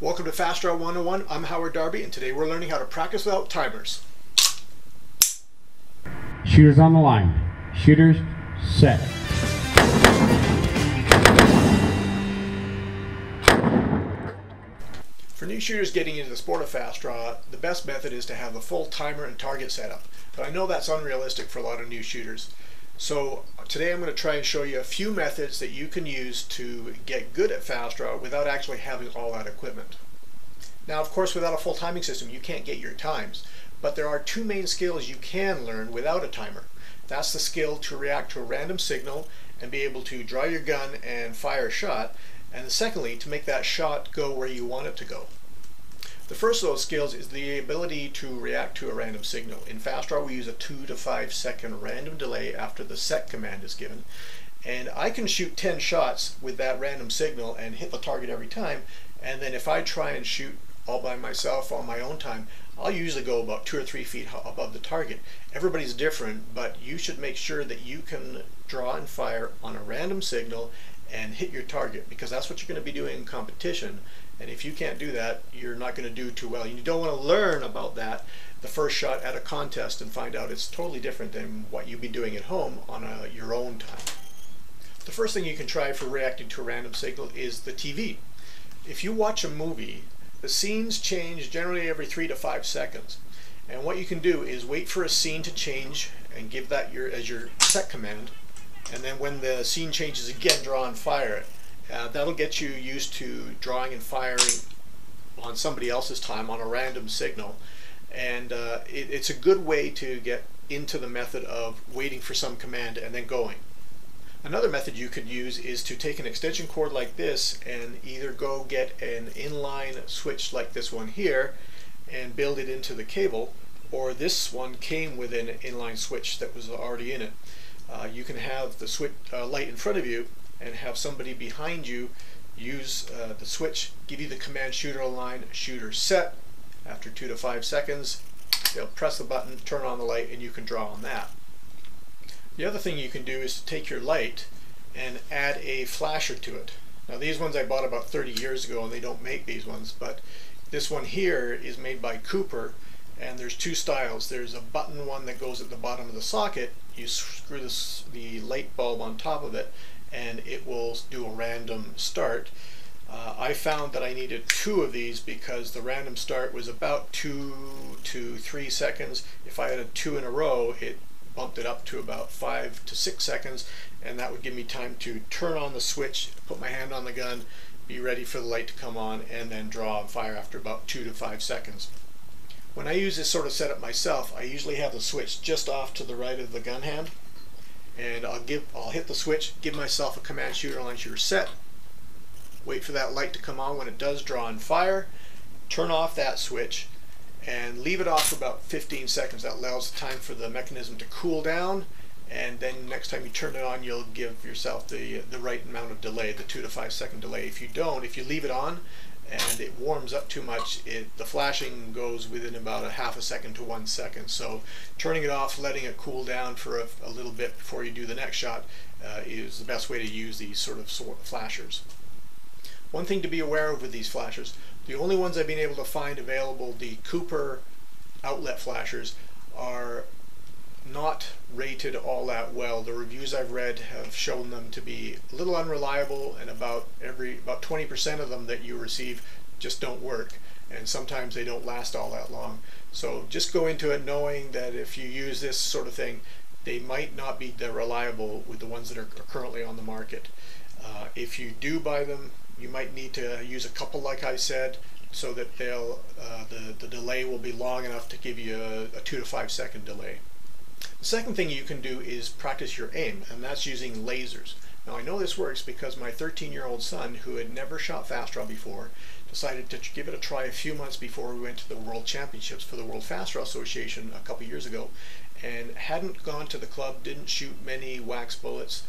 Welcome to Fast Draw 101. I'm Howard Darby, and today we're learning how to practice without timers. Shooters on the line. Shooters set. For new shooters getting into the sport of Fast Draw, the best method is to have a full timer and target setup. But I know that's unrealistic for a lot of new shooters. So today I'm going to try and show you a few methods that you can use to get good at Fast Draw without actually having all that equipment. Now, of course, without a full timing system, you can't get your times. But there are two main skills you can learn without a timer. That's the skill to react to a random signal and be able to draw your gun and fire a shot. And secondly, to make that shot go where you want it to go. The first of those skills is the ability to react to a random signal. In Fast Draw, we use a 2 to 5 second random delay after the set command is given. And I can shoot 10 shots with that random signal and hit the target every time. And then if I try and shoot all by myself on my own time, I'll usually go about 2 or 3 feet above the target. Everybody's different, but you should make sure that you can draw and fire on a random signal and hit your target, because that's what you're going to be doing in competition. And if you can't do that, you're not going to do too well. You don't want to learn about that the first shot at a contest and find out it's totally different than what you'd be doing at home on your own time. The first thing you can try for reacting to a random signal is the TV. If you watch a movie, the scenes change generally every 3 to 5 seconds. And what you can do is wait for a scene to change and give that as your set command. And then when the scene changes again, draw and fire it. That'll get you used to drawing and firing on somebody else's time on a random signal. And it's a good way to get into the method of waiting for some command and then going. Another method you could use is to take an extension cord like this and either go get an inline switch like this one here and build it into the cable, or this one came with an inline switch that was already in it. You can have the switch light in front of you and have somebody behind you use the switch, give you the command shooter align, shooter set. After 2 to 5 seconds, they'll press the button, turn on the light, and you can draw on that. The other thing you can do is to take your light and add a flasher to it. Now, these ones I bought about 30 years ago, and they don't make these ones, but this one here is made by Cooper, and there's two styles. There's a button one that goes at the bottom of the socket. You screw the light bulb on top of it, and it will do a random start. I found that I needed 2 of these because the random start was about 2 to 3 seconds. If I had a 2 in a row, it bumped it up to about 5 to 6 seconds, and that would give me time to turn on the switch, put my hand on the gun, be ready for the light to come on, and then draw and fire after about 2 to 5 seconds. When I use this sort of setup myself, I usually have the switch just off to the right of the gun hand, and I'll hit the switch, give myself a command shooter align shooter set, wait for that light to come on. When it does, draw and fire, turn off that switch, and leave it off for about 15 seconds. That allows time for the mechanism to cool down, and then next time you turn it on, you'll give yourself the right amount of delay, the 2 to 5 second delay. If you leave it on and it warms up too much, the flashing goes within about a half a second to 1 second. So turning it off, letting it cool down for a little bit before you do the next shot is the best way to use these sort of flashers. One thing to be aware of with these flashers, the only ones I've been able to find available, the Cooper outlet flashers, are not rated all that well. The reviews I've read have shown them to be a little unreliable, and about 20% of them that you receive just don't work, and sometimes they don't last all that long. So just go into it knowing that if you use this sort of thing, they might not be that reliable with the ones that are currently on the market. If you do buy them, you might need to use a couple like I said, so that the delay will be long enough to give you a 2 to 5 second delay. The second thing you can do is practice your aim, and that's using lasers. Now, I know this works because my 13-year-old son, who had never shot Fast Draw before, decided to give it a try a few months before we went to the World Championships for the World Fast Draw Association a couple years ago, and hadn't gone to the club, didn't shoot many wax bullets,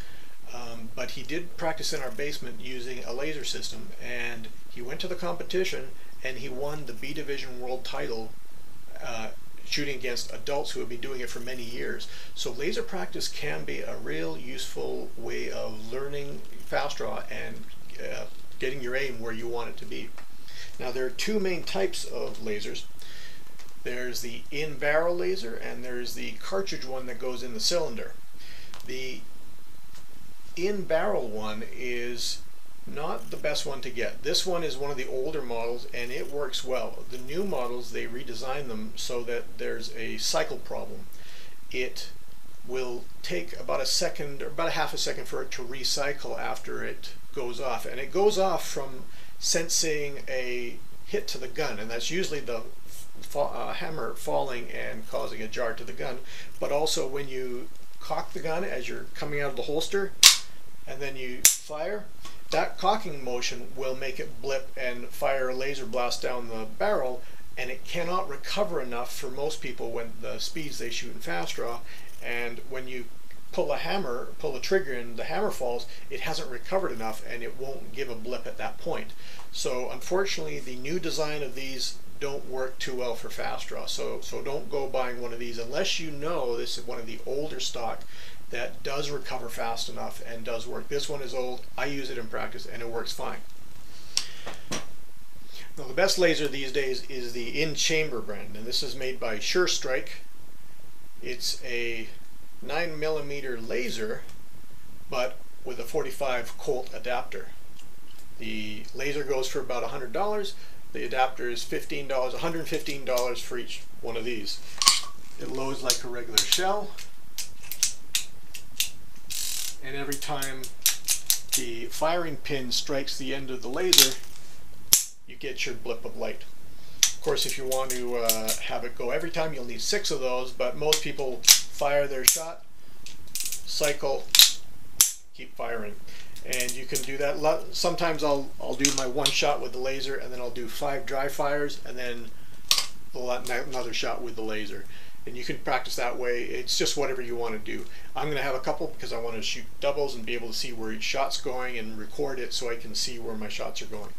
but he did practice in our basement using a laser system, and he went to the competition and he won the B Division world title shooting against adults who have been doing it for many years. So laser practice can be a real useful way of learning Fast Draw and getting your aim where you want it to be. Now there are two main types of lasers. There's the in-barrel laser and there's the cartridge one that goes in the cylinder. The in-barrel one is not the best one to get. This one is one of the older models and it works well. The new models, they redesigned them so that there's a cycle problem. It will take about a second or about a half a second for it to recycle after it goes off, and it goes off from sensing a hit to the gun, and that's usually the hammer falling and causing a jar to the gun, but also when you cock the gun as you're coming out of the holster and then you fire, that cocking motion will make it blip and fire a laser blast down the barrel, and it cannot recover enough for most people when the speeds they shoot in Fast Draw. And when you pull a trigger and the hammer falls, it hasn't recovered enough and it won't give a blip at that point. So unfortunately the new design of these don't work too well for Fast Draw, so don't go buying one of these unless you know this is one of the older stock that does recover fast enough and does work. This one is old, I use it in practice and it works fine. Now the best laser these days is the in-chamber brand, and this is made by SureStrike. It's a 9mm laser but with a 45 Colt adapter. The laser goes for about $100. The adapter is $115 for each one of these. It loads like a regular shell, and every time the firing pin strikes the end of the laser you get your blip of light. Of course, if you want to have it go every time, you'll need 6 of those, but most people fire their shot, cycle, keep firing. And you can do that. Sometimes I'll do my one shot with the laser, and then I'll do 5 dry fires, and then another shot with the laser. And you can practice that way. It's just whatever you want to do. I'm going to have a couple because I want to shoot doubles and be able to see where each shot's going and record it so I can see where my shots are going.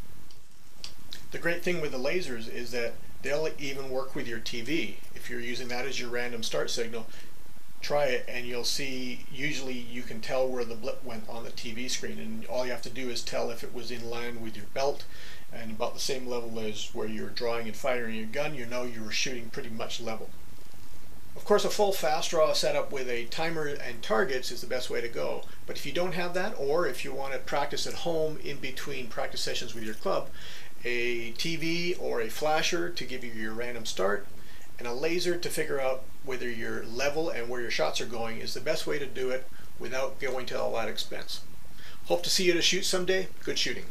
The great thing with the lasers is that they'll even work with your TV. If you're using that as your random start signal, try it and you'll see, usually you can tell where the blip went on the TV screen, and all you have to do is tell if it was in line with your belt and about the same level as where you're drawing and firing your gun, you know you were shooting pretty much level. Of course, a full fast draw setup with a timer and targets is the best way to go, but if you don't have that, or if you want to practice at home in between practice sessions with your club, a TV or a flasher to give you your random start, and a laser to figure out whether your level and where your shots are going is the best way to do it without going to all that expense. Hope to see you to shoot someday. Good shooting.